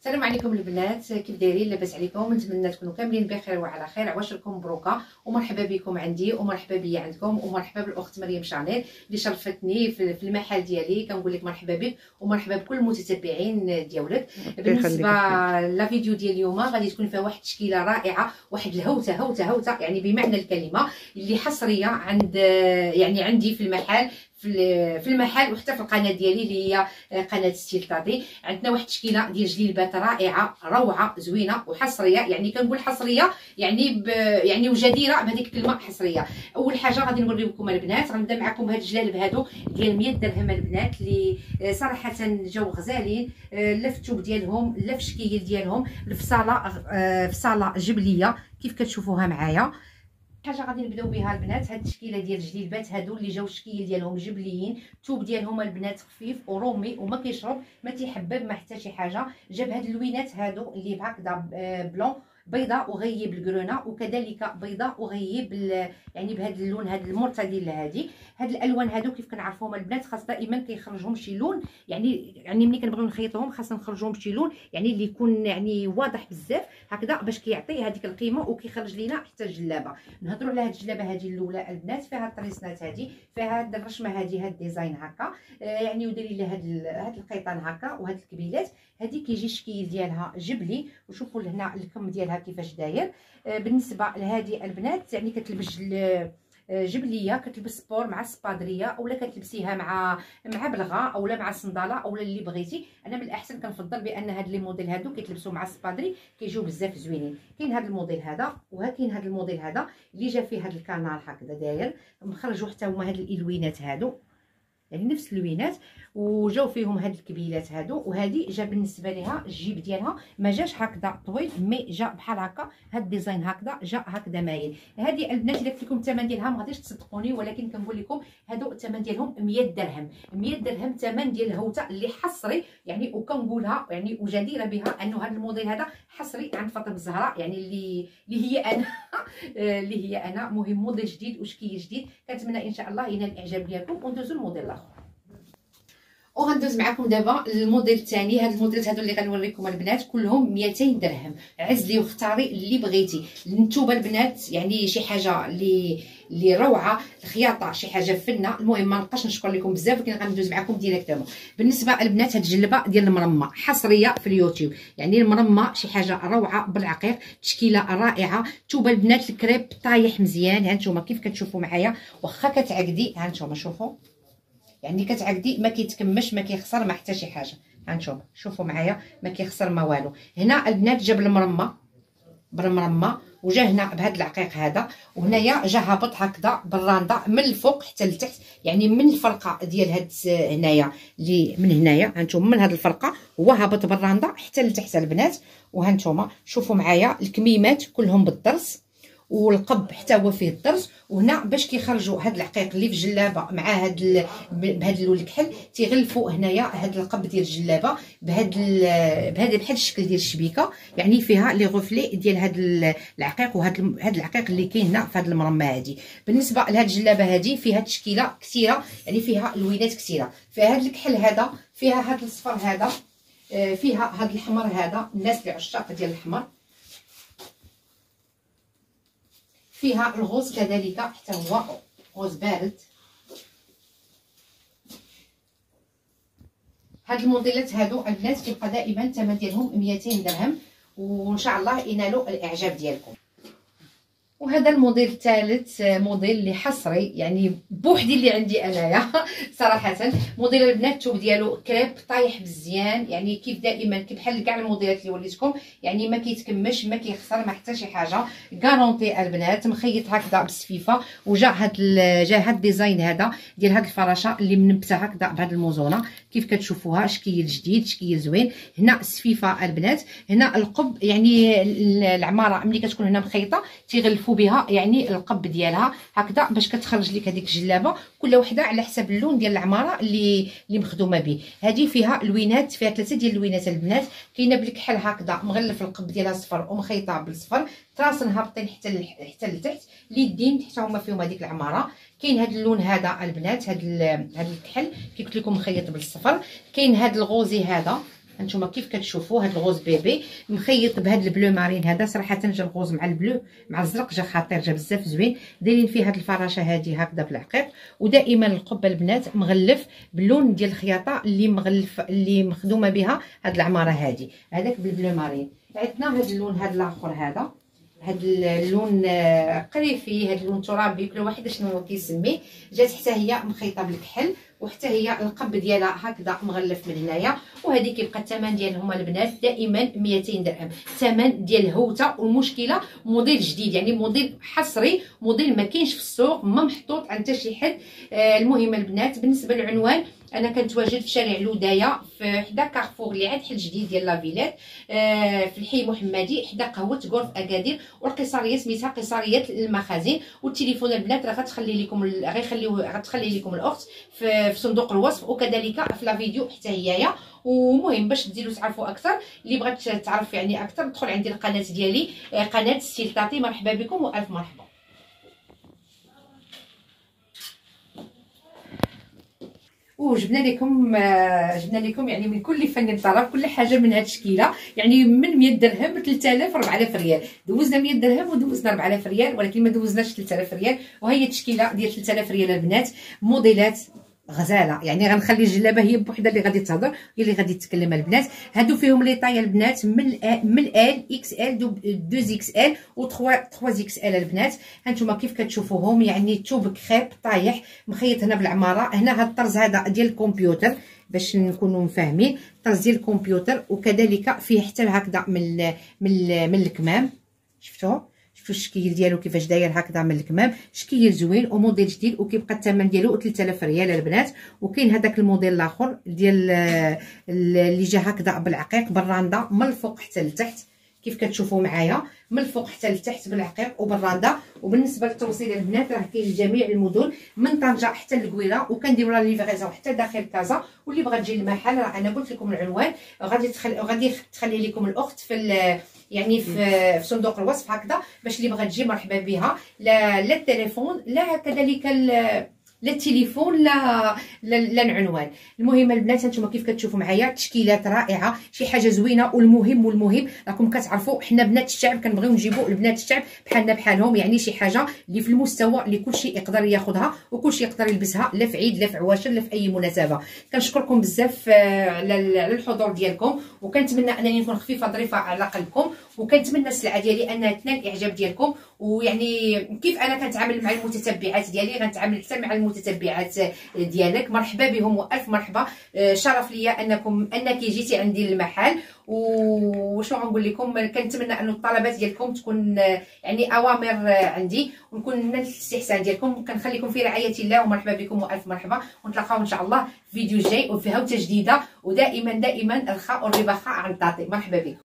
السلام عليكم البنات، كيف دايرين؟ لاباس عليكم؟ نتمنى تكونوا كاملين بخير وعلى خير. عواشركم مبروكه ومرحبا بكم عندي ومرحبا بيا عندكم ومرحبا بالاخت مريم شانيل اللي شرفتني في المحل ديالي. كنقول لك مرحبا بك ومرحبا بكل المتتبعين ديالك. بالنسبه لا فيديو ديال اليوم غادي تكون فيها واحد التشكيله رائعه، واحد الهوته هوته هوته يعني بمعنى الكلمه اللي حصريه عند يعني عندي في المحل وحتى في القناه ديالي اللي هي قناه ستايل تاتي. عندنا واحد التشكيله ديال جليبات رائعه روعه زوينه وحصريه، يعني كنقول حصريه يعني وجديره بهذيك الكلمه حصريه. اول حاجه غادي نوريكم البنات، غنبدا معكم بهاد الجلالب هادو ديال 100 درهم البنات اللي صراحه جاو غزالين. لف الثوب ديالهم، لف شكيل ديالهم، الفصاله جبليه كيف كتشوفوها معايا. حاجه غادي نبداو بها البنات هاد التشكيله ديال الجليبات هادو اللي جاو الشكيل ديالهم جبليين، الثوب ديالهم البنات خفيف ورومي وما كيشرب ما تيحبب ما حتى شي حاجه. جاب هاد اللوينات هادو اللي بهكذا بلون بيضه وغيي بالكرونه وكذلك بيضه وغيي يعني بهذا اللون هذا المرتدل هادي. هاد الالوان هادو كيف كنعرفوهم البنات خاص دائما كيخرجهم شي لون، يعني ملي كنبغيو نخيطوهم خاصنا نخرجوهم شي لون يعني اللي يكون يعني واضح بزاف هكذا باش كيعطي هذيك القيمه وكيخرج لينا حتى الجلابه. نهضروا على هاد الجلابه هادي الاولى البنات، فيها الطريسنات هادي، فيها هاد الرشمه هادي، هاد الديزاين هكا يعني وديري لها هاد القيطان هكا وهاد الكبيلات هادي كيجي الشكل ديالها جبلي. وشوفوا لهنا الكم ديالها كيفاش داير. بالنسبه لهذه البنات يعني كتلبس جبليه، كتلبس سبور مع السبادريه اولا كتلبسيها مع بلغه اولا مع صنداله اولا اللي بغيتي. انا من الاحسن كنفضل بان هاد لي موديل هادو كيتلبسوا مع السبادري كيجيو بزاف زوينين. كاين هاد الموديل هذا وكاين هاد الموديل هذا اللي جا فيه هاد الكانال هكذا داير، مخرجوا حتى هما هاد الالوينات هادو يعني نفس اللوينات وجاو فيهم هاد الكبيلات هادو. وهذه جا بالنسبه ليها الجيب ديالها ما جاش هكذا طويل مي جا بحال هكا، هاد الديزاين هكذا جا هكذا مايل. هذه البنات اللي قلت لكم الثمن ديالها ما غاديش تصدقوني، ولكن كنقول لكم هادو الثمن ديالهم 100 درهم ثمن ديال الهوته اللي حصري يعني، وكنقولها يعني وجديره بها انه هاد الموديل هذا حصري عند فاطم الزهراء يعني اللي هي انا مهم موديل جديد وشكل جديد. كنتمنى ان شاء الله ينال الاعجاب ديالكم وندوزو الموديل الاخر. وغندوز معكم دابا الموديل الثاني. هاد الموديلات هادو اللي غنوريكم البنات كلهم 200 درهم، عزلي واختاري اللي بغيتي. النتوبه البنات يعني شي حاجه اللي روعه، الخياطه شي حاجه فنه. المهم ما نبقاش نشكر لكم بزاف، ولكن غندوز معكم ديريكتومون. بالنسبه البنات هاد الجلبه ديال المرمه حصريه في اليوتيوب، يعني المرمه شي حاجه روعه بالعقيق، تشكيله رائعه. توبه البنات الكريب طايح مزيان، هانتوما كيف كتشوفوا معايا واخا كتعقدي هانتوما شوفوا يعني كتعقدي ما كيتكمش ما كيخسر ما حتى شي حاجه. هانتوما شوفوا معايا ما كيخسر ما والو. هنا البنات جاب المرمه بالمرمه وجا هنا بهذا العقيق هذا، وهنايا جا هابط هكذا بالرانده من الفوق حتى لتحت يعني من الفرقه ديال هاد هنايا اللي من هنايا هانتوما من هاد الفرقه هو هابط بالرانده حتى لتحت البنات. وهانتوما شوفوا معايا الكميمات كلهم بالضرس والقب حتى هو فيه الضرس. وهنا باش كيخرجوا هاد العقيق اللي في الجلابه مع هاد بهاد اللون الكحل تيغلفوا هنايا هاد القب ديال الجلابه بهاد بحال الشكل ديال الشبيكه يعني فيها لي غوفلي ديال هاد العقيق وهاد العقيق اللي كاين هنا في هاد المرمه هادي. بالنسبه لهاد الجلابه هادي فيها تشكيله كثيره يعني فيها لوينات كثيره، فيها هاد الكحل هذا، فيها هاد الصفر هذا، فيها هاد الاحمر هذا الناس اللي عشاق ديال الاحمر، فيها الغوز كذلك حتى هو غوز بارد. هاد الموديلات هادو البنات كيبقى دائما الثمن ديالهم 200 درهم، وان شاء الله ينالوا الاعجاب ديالكم. وهذا الموديل الثالث موديل اللي حصري يعني بوحدي اللي عندي انايا صراحه. موديل البنات الثوب ديالو كريب طايح مزيان يعني كيف دائما كيف بحال كاع الموديلات اللي وليتكم يعني ما كيتكمش ما كيخسر ما حتى شي حاجه. كارونتي البنات مخيط هكذا بالسفيفه وجا هاد الديزاين هذا ديال هاد الفراشه اللي منبته هكذا بهاد الموزونه كيف كتشوفوها، شكل جديد شكل زوين. هنا السفيفه البنات، هنا القب يعني العماره ملي كتكون هنا مخيطه تيغلفوا بها يعني القب ديالها هكذا باش كتخرج لك هذيك الجلابه كل وحده على حسب اللون ديال العماره اللي مخدومه به. هذه فيها لوينات، فيها ثلاثه ديال اللوينات البنات، كاينه بالكحل هكذا مغلف القب ديالها صفر ومخيطه بالصفر، طراسن هابطين حتى لتحت، اليدين حتى هما فيهم هذيك العماره. كاين هذا اللون هذا البنات، هذا الكحل كي قلت لكم مخيط بالصفر. كاين هذا الغوزي هذا هانتوما كيف كتشوفوا هاد الغوز بيبي مخيط بهاد البلو مارين. هذا صراحه جا الغوز مع البلو مع الزرق جا خطير، جا بزاف زوين. دايرين فيه هاد الفراشه هادي هكذا بالعقيق، ودائما القبه البنات مغلف باللون ديال الخياطه اللي مغلف اللي مخدومه بها هاد العماره هادي، هذاك بالبلو مارين. عندنا هاد اللون هاد الاخر، هذا هاد اللون قريفي، هاد اللون ترابي، كل واحد شنو كيسميه. جات حتى هي مخيطه بالكحل، وحتى هي القب ديالها هكذا مغلف من هنايا. وهذه كيبقى الثمن ديالهم البنات دائما 200 درهم، الثمن ديال الهوته. والمشكله موديل جديد، يعني موديل حصري، موديل ما كاينش في السوق، ما محطوط عند حتى شي حد. المهم البنات بالنسبه للعنوان، انا كنتواجد في شارع الودايه في حدا كارفور اللي عاد حل جديد ديال لافيلات، في الحي محمدي حدا قهوه غرف اكادير. والقصاريه سميتها قصاريه المخازن. والتليفون البنات راه غتخلي لكم الاخت في صندوق الوصف، وكذلك في لا فيديو حتى هيايا. ومهم باش تزيدوا تعرفوا اكثر، اللي بغات تعرف يعني اكثر ادخل عندي القناه ديالي، قناه ستايل تاتي. مرحبا بكم والف مرحبا. وجبنا لكم يعني من كل فن الطرف كل حاجه من هاد الشكيله، يعني من 100 درهم ل 3000 4000 ريال. دوزنا 100 درهم ودوزنا 4000 ريال، ولكن ما دوزناش 3000 ريال. وهي التشكيله ديال 3000 ريال البنات، موديلات غزاله. يعني غنخلي الجلابه هي بوحدها اللي غادي تهضر، هي اللي غادي تتكلم البنات. هادو فيهم لي طاي البنات، من ال اكس ال 2 اكس ال و 3 اكس ال البنات. هانتوما كيف كتشوفوهم، يعني توب كريب طايح مخيط هنا بالعماره. هنا هاد الطرز هذا ديال الكمبيوتر باش نكونوا فاهمين، الطرز ديال الكمبيوتر. وكذلك فيه حتى هكذا من الكمام، شفتوه الشكل ديالو كيفاش داير هكذا من الكمام، شكل زوين وموديل جديد. وكيبقى الثمن ديالو 3000 ريال البنات. وكاين هذاك الموديل الاخر ديال اللي جا هكذا بالعقيق بالرانده من الفوق حتى لتحت، كيف كتشوفوا معايا من الفوق حتى لتحت بالعقيق وبالرانده. وبالنسبه للتوصيل البنات راه كاين جميع المدن من طنجه حتى للقويره، وكنديروا لا ليفريزون حتى داخل كازا. واللي بغى تجي للمحل راه انا قلت لكم العنوان، غادي تخلي لكم الاخت في صندوق الوصف هكذا، باش اللي بغات تجي مرحبا بها. لا التليفون لا كذلك لا التليفون لا العنوان. المهم البنات هانتوما كيف كتشوفوا معايا تشكيلات رائعه، شي حاجه زوينه. والمهم راكم كتعرفوا حنا بنات الشعب كنبغيو نجيبوا لبنات الشعب بحالنا بحالهم، يعني شي حاجه اللي في المستوى اللي كلشي يقدر ياخذها وكلشي يقدر يلبسها، لا في عيد لا في عواشر لا في اي مناسبه. كنشكركم بزاف على الحضور ديالكم، وكنتمنى انني نكون خفيفه ظريفه على قلبكم، وكنتمنى السلعه ديالي انها تنال الاعجاب ديالكم. ويعني كيف انا كنتعامل مع المتتبعات ديالي، غنتعامل حتى مع المتتبعات ديالك. مرحبا بهم والف مرحبا، شرف ليا انك جيتي عندي للمحل. وشنو غنقول لكم، كنتمنى ان الطلبات ديالكم تكون يعني اوامر عندي، ونكون نال الاستحسان ديالكم. كنخليكم في رعايه الله، ومرحبا بكم والف مرحبا. ونتلاقاو ان شاء الله في فيديو جاي وفي هوته جديده. ودائما الخاء والربا خاء عن تعطي. مرحبا بكم.